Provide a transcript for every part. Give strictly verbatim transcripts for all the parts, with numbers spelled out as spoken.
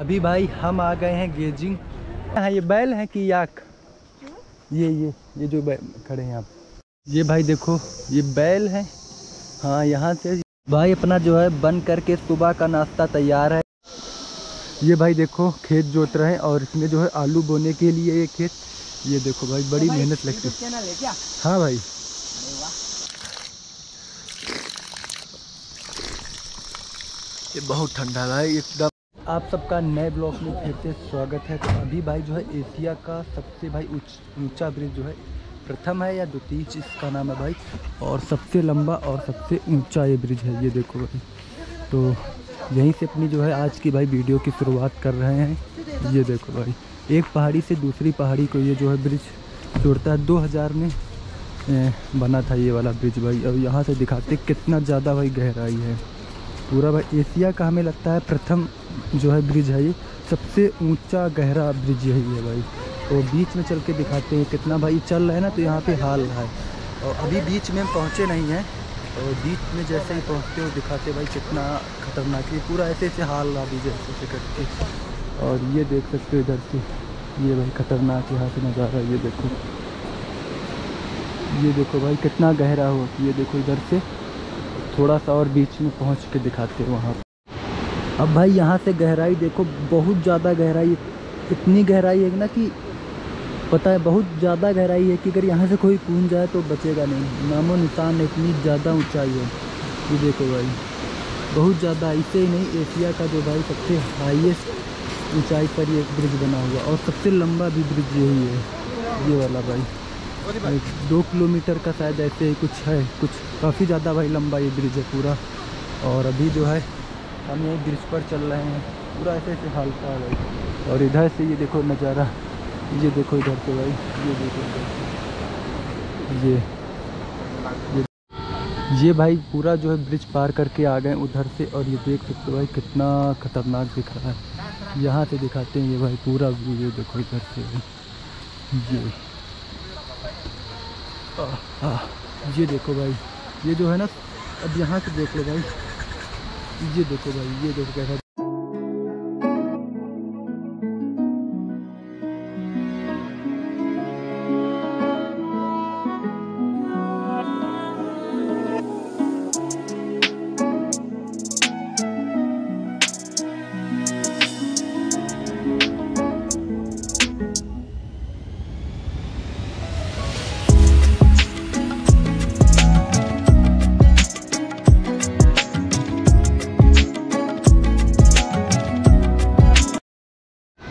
अभी भाई हम आ गए हैं गेजिंग। हाँ ये बैल है कि याक? ये ये ये जो खड़े हैं आप, ये भाई देखो ये बैल है। हाँ यहाँ से भाई अपना जो है बन करके सुबह का नाश्ता तैयार है। ये भाई देखो खेत जोत रहे हैं और इसमें जो है आलू बोने के लिए ये खेत, ये देखो भाई बड़ी तो मेहनत लगती है। हाँ भाई ये बहुत ठंडा भाई एकदम। आप सबका नए ब्लॉग में फिर से स्वागत है। तो अभी भाई जो है एशिया का सबसे भाई ऊंचा उच, ब्रिज जो है प्रथम है या द्वितीय, इसका नाम है भाई, और सबसे लंबा और सबसे ऊंचा ये ब्रिज है। ये देखो भाई, तो यहीं से अपनी जो है आज की भाई वीडियो की शुरुआत कर रहे हैं। ये देखो भाई एक पहाड़ी से दूसरी पहाड़ी को ये जो है ब्रिज जोड़ता है। दो हज़ार में बना था ये वाला ब्रिज भाई। और यहाँ से दिखाते कितना ज़्यादा भाई गहराई है पूरा भाई। एशिया का हमें लगता है प्रथम जो है ब्रिज है, ये सबसे ऊंचा गहरा ब्रिज यही है भाई। और बीच में चल के दिखाते हैं कितना भाई चल रहा है ना, तो यहाँ पे हाल है। और अभी बीच में पहुँचे नहीं हैं, और बीच में जैसे ही पहुँचते हो दिखाते भाई कितना खतरनाक है पूरा, ऐसे ऐसे हाल रहा बीच ऐसे ऐसे करके। और ये देख सकते हो इधर से, ये भाई खतरनाक यहाँ से नज़ारा। ये देखो ये देखो भाई कितना गहरा हो। ये देखो इधर से थोड़ा सा और बीच में पहुँच के दिखाते हो वहाँ। अब भाई यहाँ से गहराई देखो, बहुत ज़्यादा गहराई, इतनी गहराई है ना कि पता है, बहुत ज़्यादा गहराई है कि अगर यहाँ से कोई कूद जाए तो बचेगा नहीं, नामो निशान, इतनी ज़्यादा ऊंचाई है। ये देखो भाई बहुत ज़्यादा, इसे ही नहीं एशिया का जो भाई सबसे हाईएस्ट ऊंचाई पर ये ब्रिज बना हुआ और सबसे लंबा भी ब्रिज यही है ये वाला भाई। दो किलोमीटर का शायद ऐसे ही कुछ है, कुछ काफ़ी ज़्यादा भाई लंबा ये ब्रिज है पूरा। और अभी जो है हम यही ब्रिज पर चल रहे हैं, पूरा ऐसे ऐसे हालता है भाई। और इधर से ये देखो नज़ारा, ये देखो इधर से भाई, ये देखो ये ये ये भाई पूरा जो है ब्रिज पार करके आ गए उधर से। और ये देख सकते हो भाई कितना खतरनाक दिख रहा है, यहाँ से दिखाते हैं ये भाई पूरा व्यू। ये देखो इधर से ये आ, आ, ये देखो भाई, ये जो है ना, अब यहाँ से देख लो भाई, ये देखो भाई, ये देखो कैसा।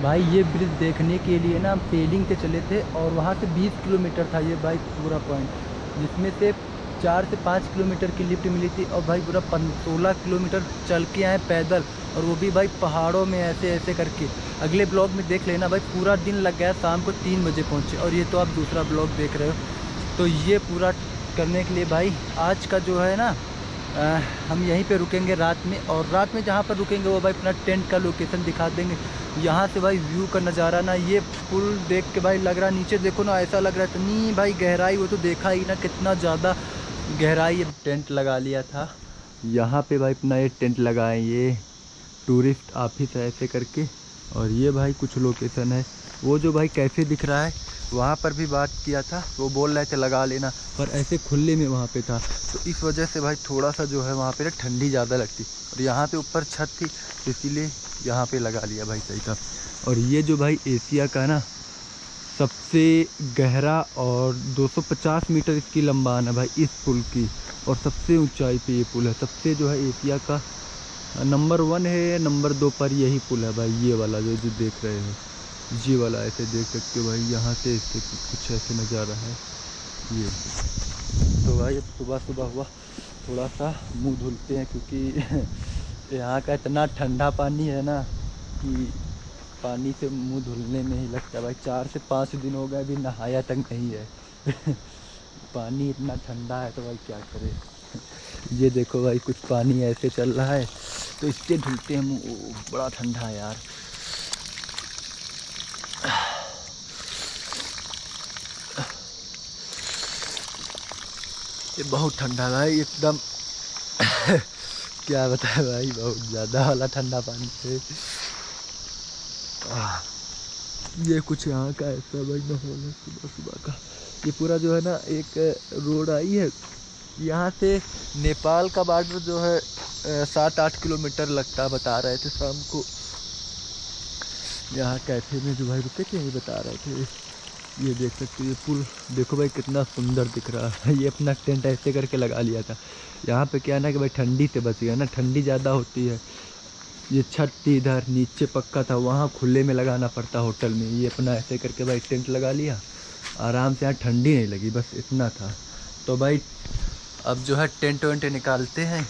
भाई ये ब्रिज देखने के लिए ना हम पेलिंग से चले थे, और वहाँ से बीस किलोमीटर था ये भाई पूरा पॉइंट, जिसमें से चार से पाँच किलोमीटर की लिफ्ट मिली थी। और भाई पूरा सोलह किलोमीटर चल के आए पैदल, और वो भी भाई पहाड़ों में ऐसे ऐसे करके। अगले ब्लॉग में देख लेना भाई, पूरा दिन लग गया, शाम को तीन बजे पहुँचे। और ये तो आप दूसरा ब्लॉग देख रहे हो। तो ये पूरा करने के लिए भाई आज का जो है ना आ, हम यहीं पे रुकेंगे रात में। और रात में जहाँ पर रुकेंगे वो भाई अपना टेंट का लोकेशन दिखा देंगे। यहाँ से भाई व्यू का नज़ारा ना, ये पुल देख के भाई लग रहा, नीचे देखो ना, ऐसा लग रहा है इतनी भाई गहराई, वो तो देखा ही ना कितना ज़्यादा गहराई। टेंट लगा लिया था यहाँ पे भाई, अपना ये टेंट लगाए, ये टूरिस्ट ऑफिस है ऐसे करके। और ये भाई कुछ लोकेशन है, वो जो भाई कैफ़े दिख रहा है वहाँ पर भी बात किया था, वो बोल रहे थे लगा लेना, पर ऐसे खुले में वहाँ पे था, तो इस वजह से भाई थोड़ा सा जो है वहाँ पे ना ठंडी ज़्यादा लगती। और यहाँ पे ऊपर छत थी, तो इसीलिए यहाँ पे लगा लिया भाई सही था। और ये जो भाई एशिया का ना सबसे गहरा और दो सौ पचास मीटर इसकी लंबान है भाई इस पुल की, और सबसे ऊँचाई पर ये पुल है। सबसे जो है एशिया का नंबर वन है, नंबर दो पर यही पुल है भाई, ये वाला जो जो देख रहे हो, जी वाला ऐसे देख सकते हो भाई। यहाँ से इससे कुछ ऐसे नज़ारा है ये। तो भाई अब सुबह सुबह हुआ, थोड़ा सा मुंह धुलते हैं, क्योंकि यहाँ का इतना ठंडा पानी है ना कि पानी से मुंह धुलने में ही लगता भाई। चार से पाँच दिन हो गए अभी नहाया तक नहीं है, पानी इतना ठंडा है तो भाई क्या करे। ये देखो भाई कुछ पानी ऐसे चल रहा है, तो इससे धुलते हैं मुँह, बड़ा ठंडा है यार। ये बहुत ठंडा भाई एकदम क्या बताएं भाई, बहुत ज़्यादा वाला ठंडा पानी से। ये कुछ यहाँ का ऐसा बढ़िया होना सुबह सुबह का। ये पूरा जो है ना एक रोड आई है, यहाँ से नेपाल का बॉर्डर जो है सात आठ किलोमीटर लगता बता रहे थे शाम को। यहाँ कैफे में जो भाई रुके थे यही बता रहे थे। ये देख सकते हो ये पुल, देखो भाई कितना सुंदर दिख रहा है। ये अपना टेंट ऐसे करके लगा लिया था। यहाँ पे क्या है ना कि भाई ठंडी से बच गया ना, ठंडी ज़्यादा होती है। ये छत थी इधर नीचे पक्का था, वहाँ खुले में लगाना पड़ता होटल में। ये अपना ऐसे करके भाई टेंट लगा लिया आराम से, यहाँ ठंडी नहीं लगी, बस इतना था। तो भाई अब जो है टेंट वेंट निकालते हैं।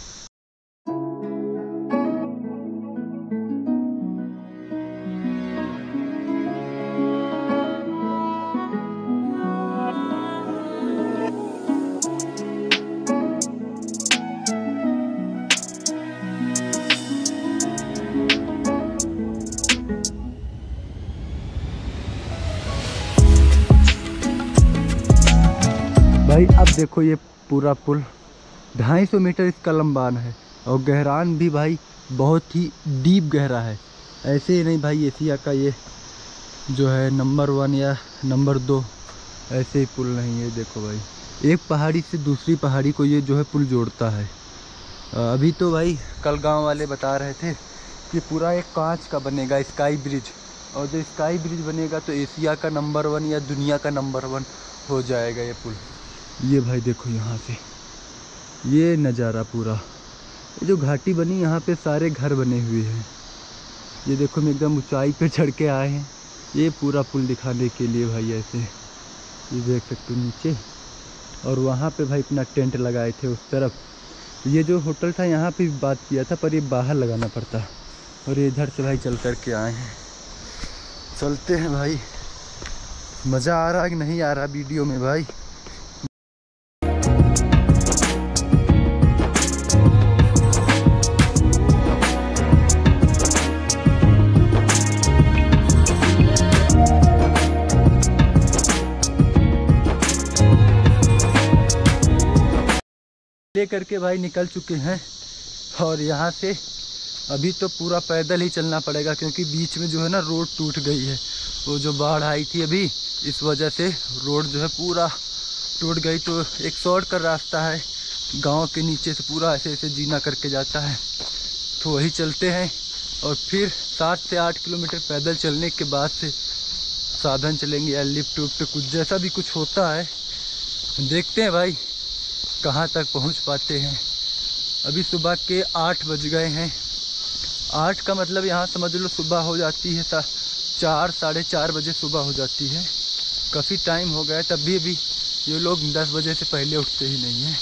भाई अब देखो ये पूरा पुल ढाई सौ मीटर इसका लंबान है और गहरान भी भाई बहुत ही डीप गहरा है। ऐसे ही नहीं भाई एशिया का ये जो है नंबर वन या नंबर दो ऐसे ही पुल नहीं है। देखो भाई एक पहाड़ी से दूसरी पहाड़ी को ये जो है पुल जोड़ता है। अभी तो भाई कल गांव वाले बता रहे थे कि पूरा एक कांच का बनेगा स्काई ब्रिज, और जो स्काई ब्रिज बनेगा तो एशिया का नंबर वन या दुनिया का नंबर वन हो जाएगा ये पुल। ये भाई देखो यहाँ से ये नज़ारा पूरा, ये जो घाटी बनी यहाँ पे सारे घर बने हुए हैं। ये देखो हम एकदम ऊंचाई पे चढ़ के आए हैं ये पूरा पुल दिखाने के लिए भाई। ऐसे ये देख सकते हो नीचे, और वहाँ पे भाई अपना टेंट लगाए थे उस तरफ। ये जो होटल था यहाँ पे बात किया था पर ये बाहर लगाना पड़ता, और ये इधर से भाई चल कर के आए हैं। चलते हैं भाई, मज़ा आ रहा है कि नहीं आ रहा वीडियो में भाई। ले करके भाई निकल चुके हैं, और यहाँ से अभी तो पूरा पैदल ही चलना पड़ेगा क्योंकि बीच में जो है ना रोड टूट गई है। वो जो बाढ़ आई थी अभी, इस वजह से रोड जो है पूरा टूट गई। तो एक शॉर्ट का रास्ता है गांव के नीचे से, पूरा ऐसे ऐसे जीना करके जाता है, तो वही चलते हैं। और फिर सात से आठ किलोमीटर पैदल चलने के बाद से साधन चलेंगे या लिफ्ट उफ्ट कुछ जैसा भी कुछ होता है, देखते हैं भाई कहाँ तक पहुँच पाते हैं। अभी सुबह के आठ बज गए हैं। आठ का मतलब यहाँ समझ लो सुबह हो जाती है चार साढ़े चार बजे सुबह हो जाती है। काफ़ी टाइम हो गया है, तब भी अभी ये लोग दस बजे से पहले उठते ही नहीं हैं।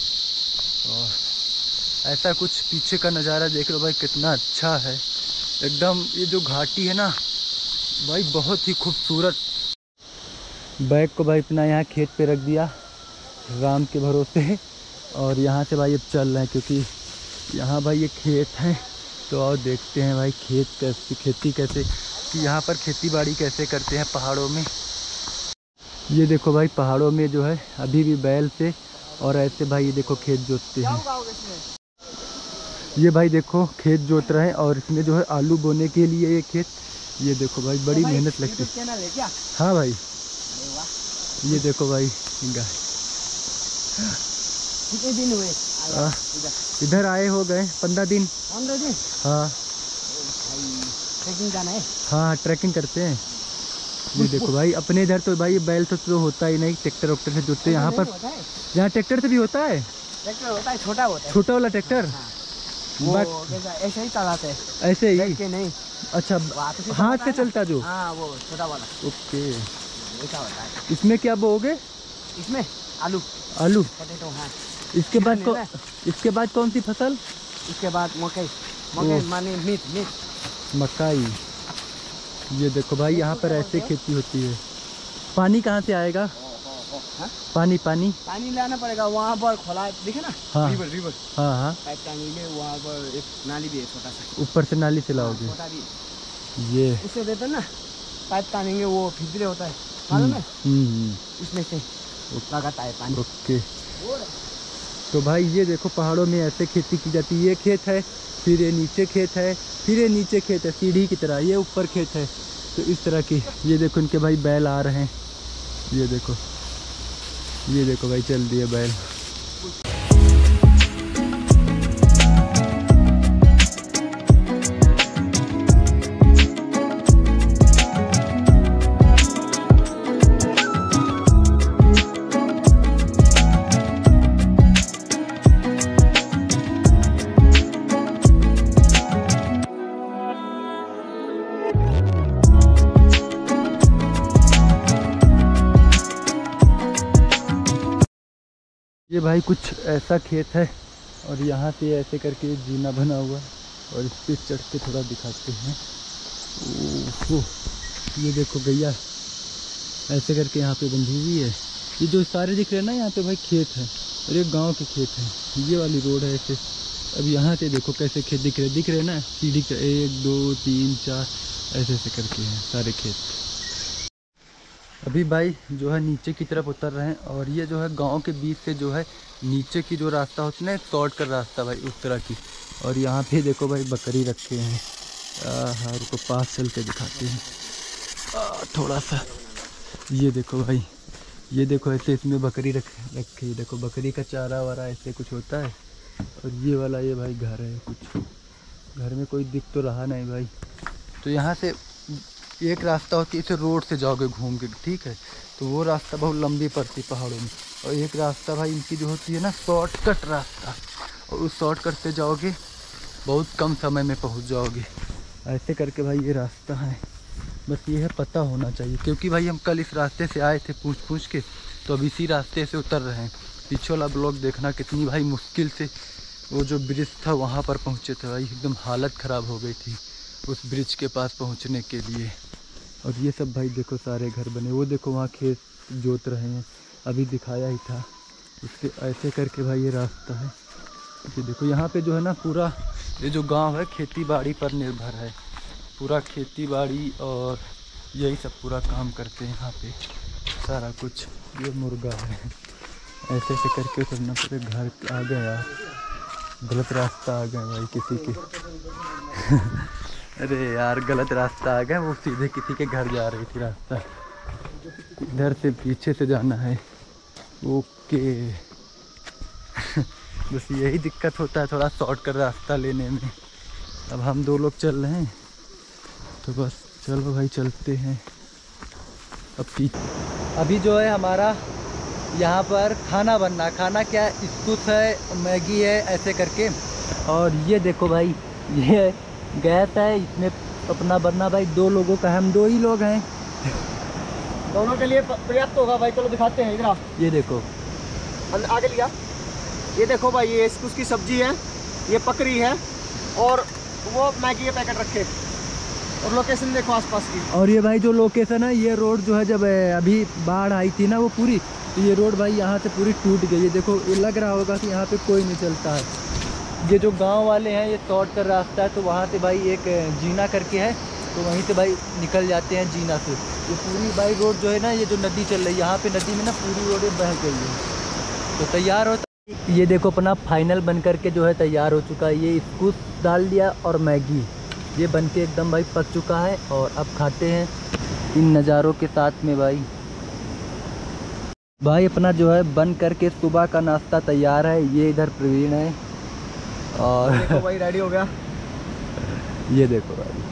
और ऐसा कुछ पीछे का नज़ारा देख लो भाई कितना अच्छा है एकदम। ये जो घाटी है ना भाई बहुत ही खूबसूरत। बैग को भाई अपना यहाँ खेत पे रख दिया राम के भरोसे, और यहाँ से भाई अब चल रहे हैं क्योंकि यहाँ भाई ये खेत है। तो और देखते हैं भाई खेत कैसे, खेती कैसे कि यहाँ पर खेती बाड़ी कैसे करते हैं पहाड़ों में। ये देखो भाई पहाड़ों में जो है अभी भी बैल से और ऐसे भाई ये देखो खेत जोतते हैं। ये भाई देखो खेत जोत रहे हैं, और इसमें जो है आलू बोने के लिए ये खेत। ये देखो भाई बड़ी मेहनत लगती है। हाँ भाई ये देखो भाई कितने दिन हुए इधर आए, हो गए पंद्रह दिन। पंद्रह दिन हाँ ट्रैकिंग जाना है। हाँ ट्रैकिंग करते हैं। ये देखो भाई अपने इधर तो भाई बैल तो, तो होता ही नहीं, ट्रैक्टर वैक्टर से जोतते हैं। यहाँ पर यहाँ ट्रैक्टर से भी होता है, ट्रैक्टर होता है छोटा होता है, छोटा वाला ट्रैक्टर। बट ऐसे ही चलाते हैं ऐसे ही नहीं, अच्छा हाथ से चलता जो वो छोटा वाला। ओके इसमें क्या बोओगे? इसमें आलू आलू पोटैटो। हाँ इसके बाद को, इसके बाद कौन सी फसल? इसके बाद मकई, मकई माने मीट मीट मकई। ये देखो भाई यहाँ पर ऐसे खेती होती है। पानी कहाँ से आएगा? ओ, ओ, ओ, पानी पानी पानी लाना पड़ेगा वहाँ पर खोला देखे ना। हाँ रिवर, रिवर। हाँ हाँ वहाँ पर एक नाली भी है छोटा सा, ऊपर से नाली से लाओगे ये उससे देते ना पाइप तानेंगे वो फिजरे होता है मालूम है, उसमें से लगातार पानी। ओके तो भाई ये देखो पहाड़ों में ऐसे खेती की जाती है। ये खेत है, फिर ये नीचे खेत है, फिर ये नीचे खेत है सीढ़ी की तरह, ये ऊपर खेत है। तो इस तरह की, ये देखो इनके भाई बैल आ रहे हैं, ये देखो ये देखो भाई चल दिए बैल। ये भाई कुछ ऐसा खेत है और यहाँ से ऐसे करके जीना बना हुआ है और इस पर चढ़ के थोड़ा दिखाते हैं। ओह ये देखो गैया ऐसे करके यहाँ पे बंधी हुई है। ये जो सारे दिख रहे हैं ना यहाँ पे भाई खेत है और ये गांव के खेत है। ये वाली रोड है ऐसे। अब यहाँ से देखो कैसे खेत दिख रहे दिख रहे ना, सीढ़ी का एक दो तीन चार ऐसे ऐसे करके हैं सारे खेत। अभी भाई जो है नीचे की तरफ उतर रहे हैं और ये जो है गांव के बीच से जो है नीचे की जो रास्ता होता है ना शॉर्ट का रास्ता भाई उस तरह की। और यहाँ पे देखो भाई बकरी रखे हैं। आहा रुको पास चल के दिखाते हैं थोड़ा सा। ये देखो भाई ये देखो ऐसे इसमें बकरी रख रखी देखो, बकरी का चारा वारा ऐसे कुछ होता है। और ये वाला ये भाई घर है, कुछ घर में कोई दिख तो रहा नहीं भाई। तो यहाँ से एक रास्ता होती है, इसे रोड से जाओगे घूम के, ठीक है। तो वो रास्ता बहुत लंबी पड़ती पहाड़ों में। और एक रास्ता भाई इनकी जो होती है ना शॉर्टकट रास्ता, और उस शॉर्टकट से जाओगे बहुत कम समय में पहुंच जाओगे। ऐसे करके भाई ये रास्ता है, बस ये है पता होना चाहिए। क्योंकि भाई हम कल इस रास्ते से आए थे पूछ पूछ के, तो अब इसी रास्ते से उतर रहे हैं। पीछे वाला ब्लॉग देखना कितनी भाई मुश्किल से वो जो ब्रिज था वहाँ पर पहुँचे थे भाई, एकदम हालत ख़राब हो गई थी उस ब्रिज के पास पहुँचने के लिए। और ये सब भाई देखो सारे घर बने, वो देखो वहाँ खेत जोत रहे हैं, अभी दिखाया ही था उससे। ऐसे करके भाई ये रास्ता है। ये देखो यहाँ पे जो है ना पूरा ये जो गांव है खेती बाड़ी पर निर्भर है, पूरा खेती बाड़ी और यही सब पूरा काम करते हैं यहाँ पे सारा कुछ। ये मुर्गा है, ऐसे ऐसे करके करना पूरे घर आ गए यार, गलत रास्ता आ गए भाई किसी के। अरे यार गलत रास्ता आ गया, वो सीधे किसी के घर जा रही थी रास्ता। इधर से पीछे से जाना है। ओके बस यही दिक्कत होता है थोड़ा शॉर्टकट रास्ता लेने में। अब हम दो लोग चल रहे हैं तो बस चलो भाई चलते हैं। अब पीछे अभी जो है हमारा यहाँ पर खाना बनना, खाना क्या स्कूस है, मैगी है ऐसे करके। और ये देखो भाई ये गैस है, इसमें अपना बनना भाई दो लोगों का है, हम दो ही लोग हैं, दोनों के लिए पर्याप्त होगा भाई। चलो दिखाते हैं इधर। ये देखो आगे लिया, ये देखो भाई ये उसकी सब्जी है, ये पकड़ी है और वो मैगी के पैकेट रखे। और लोकेशन देखो आसपास की। और ये भाई जो लोकेशन है, ये रोड जो है जब अभी बाढ़ आई थी ना वो पूरी, तो ये रोड भाई यहाँ से पूरी टूट गई। ये देखो ये लग रहा होगा कि यहाँ पर कोई नहीं चलता है। ये जो गांव वाले हैं ये शॉर्ट का रास्ता है, तो वहाँ से भाई एक जीना करके है, तो वहीं से भाई निकल जाते हैं जीना से। ये पूरी भाई रोड जो है ना, ये जो नदी चल रही है यहाँ पे, नदी में ना पूरी रोड बह गई है। तो तैयार होता, ये देखो अपना फाइनल बन करके जो है तैयार हो चुका है। ये स्कूस डाल दिया और मैगी ये बन के एकदम भाई पक चुका है। और अब खाते हैं इन नज़ारों के साथ में भाई। भाई अपना जो है बन करके सुबह का नाश्ता तैयार है। ये इधर प्रवीण है और देखो भाई रेडी हो गया। ये देखो भाई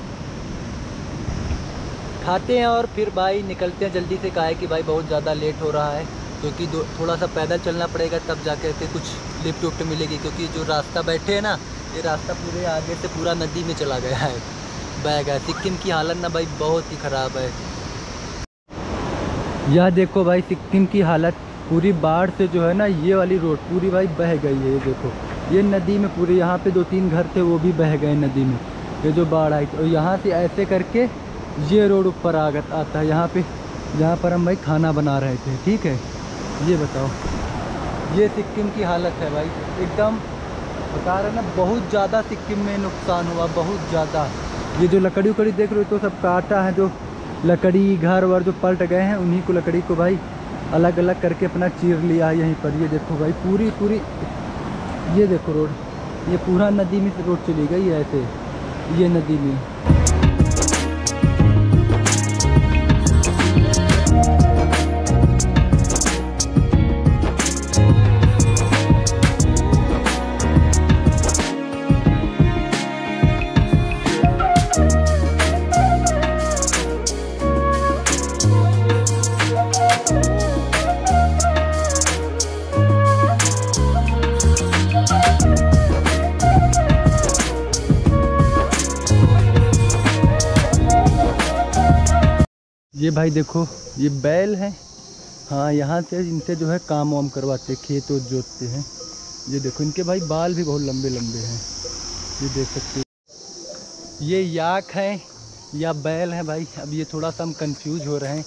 खाते हैं और फिर भाई निकलते हैं जल्दी से। कहा है कि भाई बहुत ज़्यादा लेट हो रहा है, क्योंकि तो थोड़ा सा पैदल चलना पड़ेगा तब जाकर के कुछ लिफ्ट विफ्ट मिलेगी। क्योंकि जो रास्ता बैठे हैं ना, ये रास्ता पूरे आगे से पूरा नदी में चला गया है, बह गया। सिक्किम की हालत ना भाई बहुत ही ख़राब है। यह देखो भाई सिक्किम की हालत पूरी बाढ़ से जो है ना, ये वाली रोड पूरी भाई बह गई है। ये देखो ये नदी में पूरे यहाँ पे दो तीन घर थे वो भी बह गए नदी में, ये जो बाढ़ आई। और यहाँ से ऐसे करके ये रोड ऊपर आगत आता है यहाँ पे, जहाँ पर हम भाई खाना बना रहे थे, ठीक है। ये बताओ ये सिक्किम की हालत है भाई एकदम, बता रहे ना बहुत ज़्यादा सिक्किम में नुकसान हुआ, बहुत ज़्यादा। ये जो लकड़ी उकड़ी देख रहे हो तो सब काटा है, जो लकड़ी घर वर जो पलट गए हैं उन्हीं को लकड़ी को भाई अलग अलग करके अपना चीर लिया है यहीं पर। ये देखो भाई पूरी पूरी ये देखो रोड, ये पूरा नदी में रोड चली गई है ऐसे, ये नदी में। ये भाई देखो ये बैल हैं। हाँ, यहाँ से इनसे जो है काम वाम करवाते, खेत और जोतते हैं। ये देखो इनके भाई बाल भी बहुत लंबे लंबे हैं, ये देख सकते हो। ये याक हैं या बैल हैं भाई, अब ये थोड़ा सा हम कंफ्यूज हो रहे हैं,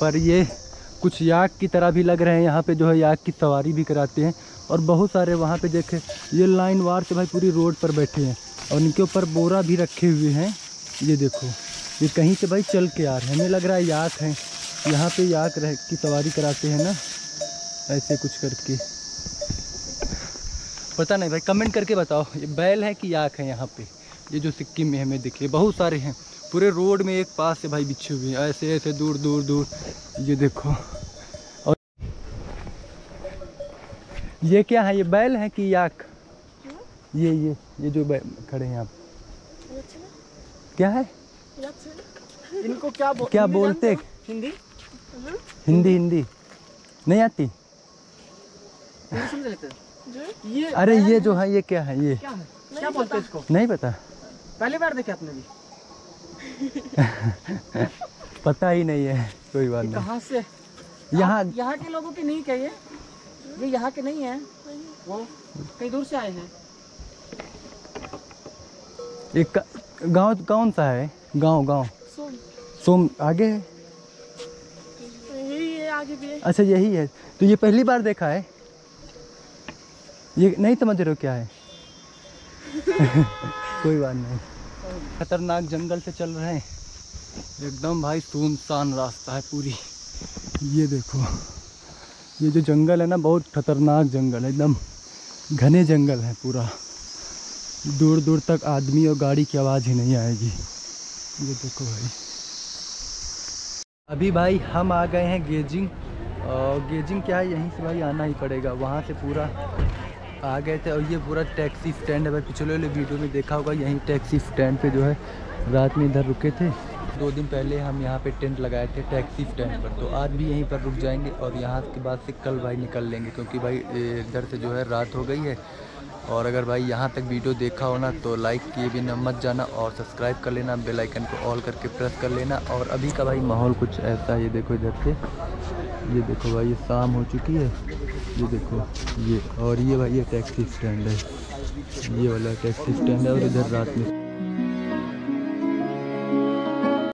पर ये कुछ याक की तरह भी लग रहे हैं। यहाँ पे जो है याक की सवारी भी कराते हैं। और बहुत सारे वहाँ पे देखे ये लाइन वार से भाई पूरी रोड पर बैठे हैं और इनके ऊपर बोरा भी रखे हुए हैं। ये देखो ये कहीं से भाई चल के आ रहे हैं, हमें लग रहा है याक हैं। यहाँ पे याक रह की सवारी कराते हैं ना, ऐसे कुछ करके, पता नहीं भाई, कमेंट करके बताओ ये बैल है कि याक है। यहाँ पे ये जो सिक्किम में हमें दिखे बहुत सारे हैं, पूरे रोड में एक पास से भाई बिछे हुए हैं, ऐसे ऐसे दूर दूर दूर। ये देखो, और ये क्या है, ये बैल है कि याक? ये ये ये जो खड़े हैं आप, क्या है इनको क्या बो, क्या बोलते? हिंदी हिंदी हिंदी नहीं आती, नहीं समझ लेते ये। अरे ये जो है ये क्या है, ये क्या है, क्या बोलते हैं इसको? नहीं पता, पहली बार देखा आपने भी? पता ही नहीं है, कोई बात नहीं। कहाँ से? यहाँ यहाँ के लोगों की नहीं क्या ये? ये यहाँ के नहीं है, वो कहीं दूर से आए हैं। एक गांव कौन सा है? गांव गांव सोम, सोम आगे है, यही है आगे भी है। अच्छा यही है, तो ये पहली बार देखा है, ये नहीं समझ रहे हो क्या है। कोई बात नहीं। खतरनाक जंगल से चल रहे हैं एकदम भाई, सुनसान रास्ता है पूरी। ये देखो ये जो जंगल है ना, बहुत खतरनाक जंगल है, एकदम घने जंगल है पूरा, दूर दूर तक आदमी और गाड़ी की आवाज़ ही नहीं आएगी। ये देखो भाई, अभी भाई हम आ गए हैं गेजिंग। और गेजिंग क्या है, यहीं से भाई आना ही पड़ेगा, वहाँ से पूरा आ गए थे। और ये पूरा टैक्सी स्टैंड है भाई, पिछले वाले वीडियो में देखा होगा, यहीं टैक्सी स्टैंड पे जो है रात में इधर रुके थे। दो दिन पहले हम यहाँ पे टेंट लगाए थे टैक्सी स्टैंड पर, तो आज भी यहीं पर रुक जाएंगे और यहाँ के बाद से कल भाई निकल लेंगे, क्योंकि भाई इधर से जो है रात हो गई है। और अगर भाई यहाँ तक वीडियो देखा हो ना तो लाइक किए बिना मत जाना और सब्सक्राइब कर लेना, बेल आइकन को ऑल करके प्रेस कर लेना। और अभी का भाई माहौल कुछ ऐसा है, ये देखो इधर से, ये देखो भाई ये शाम हो चुकी है, ये देखो ये, और ये भाई ये टैक्सी स्टैंड है, ये वाला टैक्सी स्टैंड है। और इधर रात में